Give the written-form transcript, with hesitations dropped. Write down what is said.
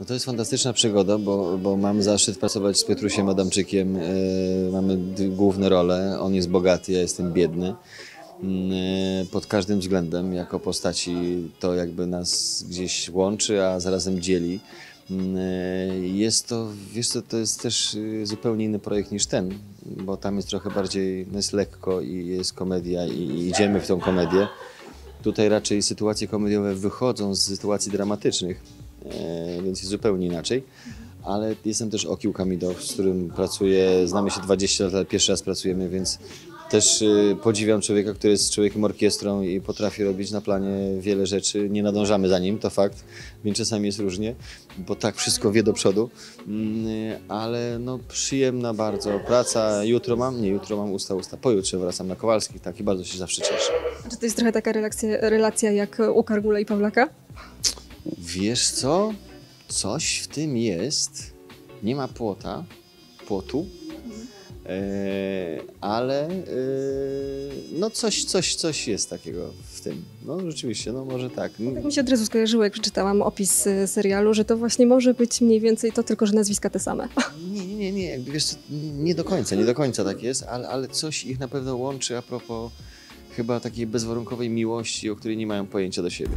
No to jest fantastyczna przygoda, bo mam zaszczyt pracować z Piotrusiem Adamczykiem. Mamy główne role. On jest bogaty, ja jestem biedny. Pod każdym względem, jako postaci, to jakby nas gdzieś łączy, a zarazem dzieli. Jest to, wiesz co, to jest też zupełnie inny projekt niż ten, bo tam jest trochę bardziej, jest lekko i jest komedia i idziemy w tą komedię. Tutaj raczej sytuacje komediowe wychodzą z sytuacji dramatycznych, więc jest zupełnie inaczej. Ale jestem też Okił Kamidow, z którym pracuję, znamy się 20 lat, pierwszy raz pracujemy, więc też podziwiam człowieka, który jest człowiekiem orkiestrą i potrafi robić na planie wiele rzeczy. Nie nadążamy za nim, to fakt, więc czasami jest różnie, bo tak wszystko wie do przodu. Ale no, przyjemna bardzo praca. Jutro mam, pojutrze wracam na Kowalski, tak, i bardzo się zawsze cieszę. Czy to jest trochę taka relacja jak u Kargula i Pawlaka? Wiesz co? Coś w tym jest. Nie ma płotu. Ale no coś jest takiego w tym. No rzeczywiście, no może tak. No, tak mi się od razu skojarzyło, jak przeczytałam opis serialu, że to właśnie może być mniej więcej to, tylko że nazwiska te same. Nie. Wiesz, nie do końca tak jest, ale coś ich na pewno łączy a propos chyba takiej bezwarunkowej miłości, o której nie mają pojęcia do siebie.